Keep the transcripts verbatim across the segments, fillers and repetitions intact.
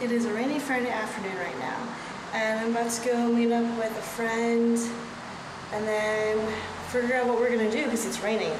It is a rainy Friday afternoon right now, and I'm about to go meet up with a friend and then figure out what we're gonna do because it's raining.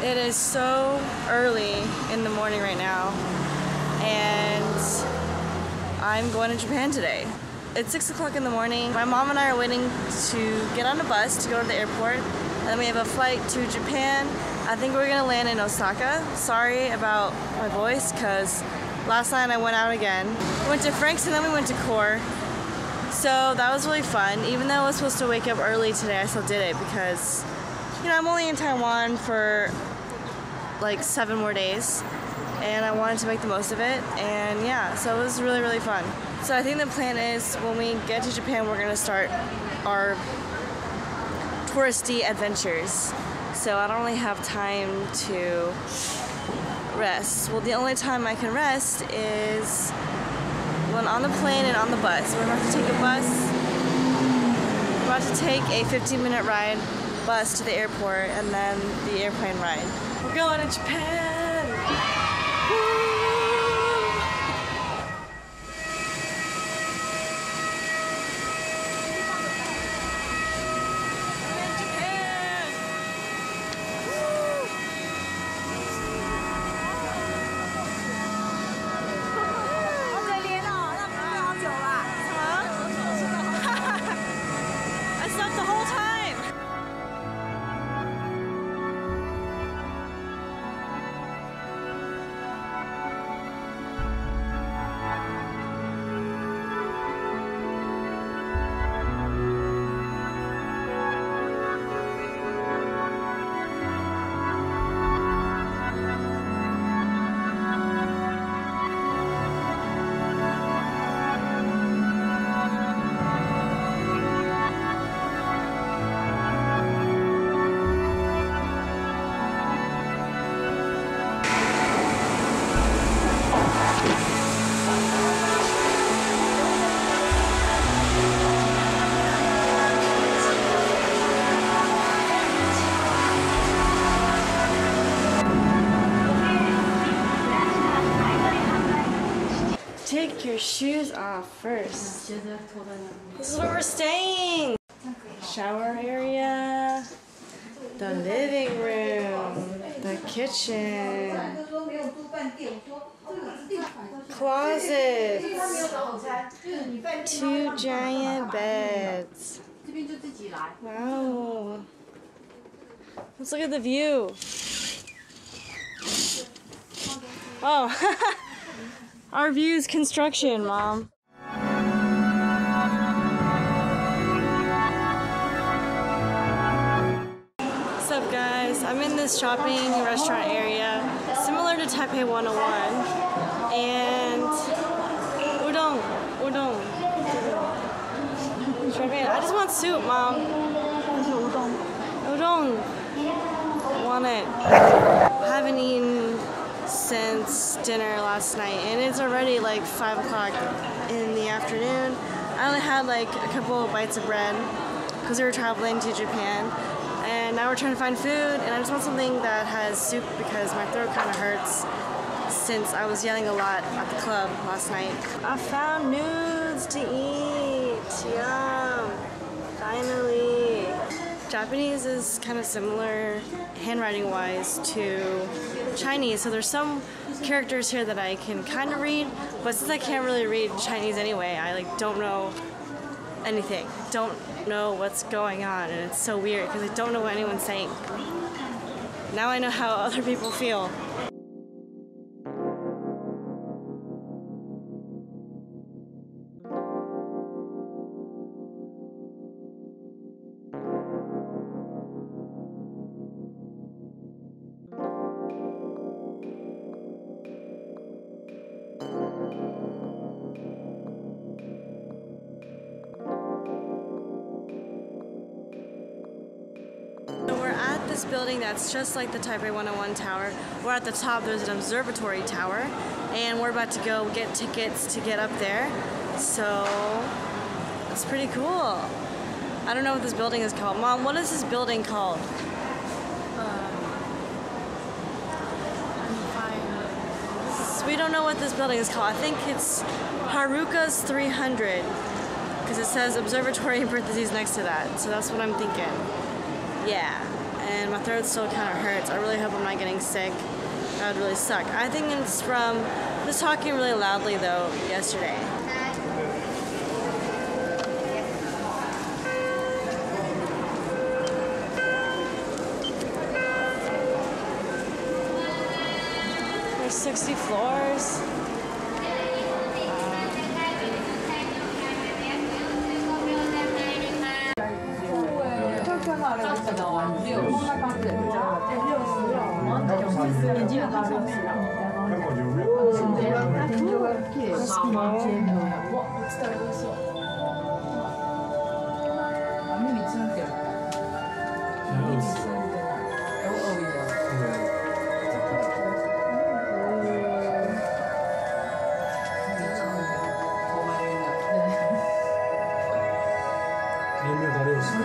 It is so early in the morning right now, and I'm going to Japan today. It's six o'clock in the morning. My mom and I are waiting to get on a bus to go to the airport, and then we have a flight to Japan. I think we're going to land in Osaka. Sorry about my voice, because last night I went out again. We went to Frank's, and then we went to Core. So that was really fun. Even though I was supposed to wake up early today, I still did it because, you know, I'm only in Taiwan for like seven more days, and I wanted to make the most of it, and yeah, so it was really, really fun. So I think the plan is when we get to Japan, we're gonna start our touristy adventures. So I don't really have time to rest. Well, the only time I can rest is when on the plane and on the bus. We're about to take a bus. We're about to take a fifteen minute ride bus to the airport and then the airplane ride. We're going to Japan! Woo! I slept the whole time! Take your shoes off first. This is where we're staying. Shower area, the living room, the kitchen, closets, two giant beds. Wow. Let's look at the view. Oh. Our view is construction, Mom. What's up, guys? I'm in this shopping restaurant area, similar to Taipei one oh one, and udon, udon. I just want soup, Mom. Udon. I want it. I haven't eaten since dinner last night, and it's already like five o'clock in the afternoon. I only had like a couple of bites of bread because we were traveling to Japan, and now we're trying to find food, and I just want something that has soup because my throat kind of hurts since I was yelling a lot at the club last night. I found noodles to eat. Yum. Finally. Japanese is kind of similar handwriting wise to Chinese, so there's some characters here that I can kind of read, but since I can't really read Chinese anyway, I like don't know anything, don't know what's going on, and it's so weird because I don't know what anyone's saying. Now I know how other people feel. We're at this building that's just like the Taipei one oh one tower. We're at the top, there's an observatory tower, and we're about to go get tickets to get up there. So, it's pretty cool. I don't know what this building is called. Mom, what is this building called? Uh, we don't know what this building is called. I think it's Harukas three hundred, because it says observatory in parentheses next to that. So that's what I'm thinking. Yeah, and my throat still kind of hurts. I really hope I'm not getting sick. That would really suck. I think it's from just talking really loudly though yesterday. There's sixty floors.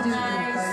Nice.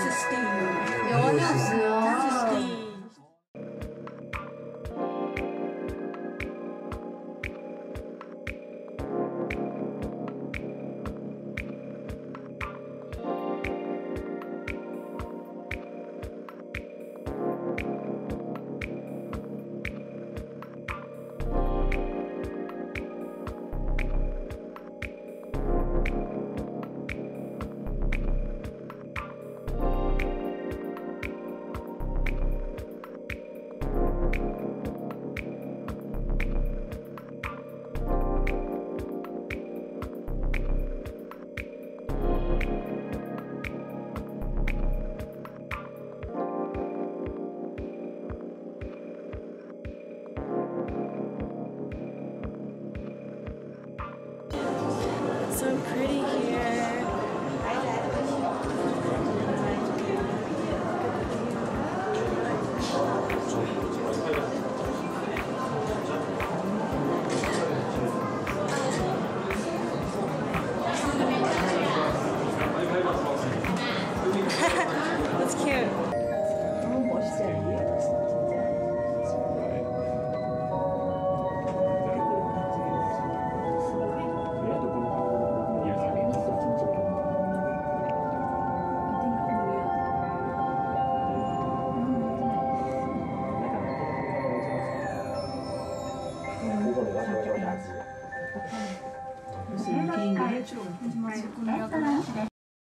So pretty here. That's cute. Thank you.